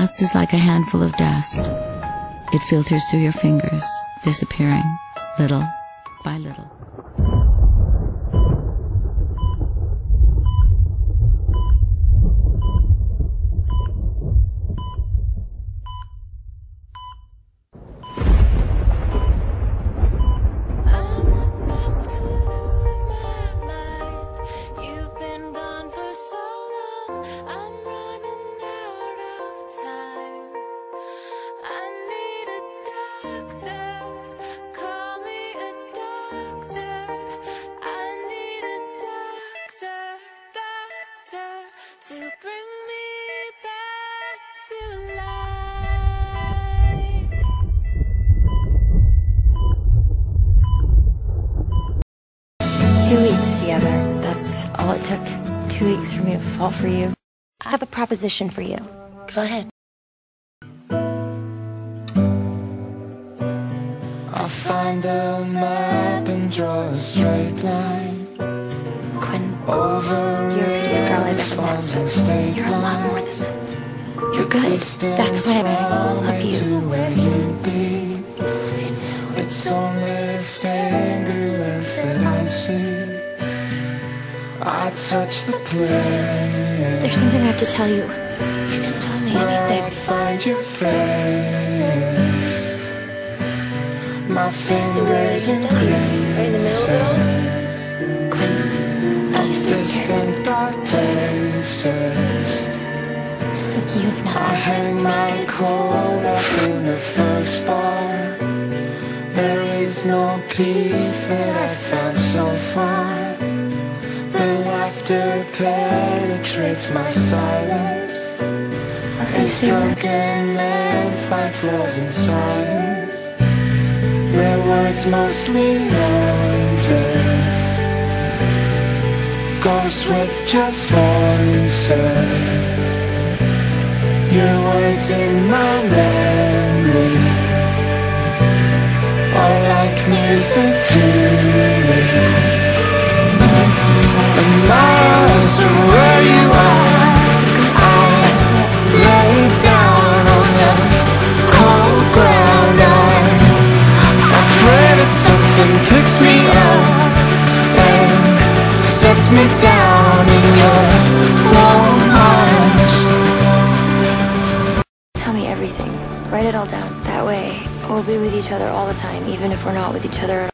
past is like a handful of dust. It filters through your fingers, disappearing little by little. To bring me back to life. "2 weeks together, that's all it took. 2 weeks for me to fall for you. I have a proposition for you. Go ahead." "I'll find a map and draw a straight line. Quinn, you're this girl I recommend. You're a lot more than this. You're good. That's what I love you. It's only fingerless that I see. I touch the plane. There's something I have to tell you. You can tell me anything. I find your face. My fingers in places. Distant dark places. I hang my coat up in the first bar. There is no peace that I've found so far. The laughter penetrates my silence. It's drunken and fight floors in silence. Their words mostly noises. Ghosts with just voices. Your words in my memory are like music to me. And miles from where you are, I lay down on the cold ground. I pray that something picks me up, sets me down in your warm arms." "Tell me everything. Write it all down. That way, we'll be with each other all the time, even if we're not with each other at all."